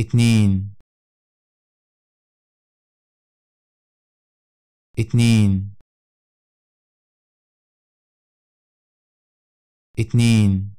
اثنين اثنين اثنين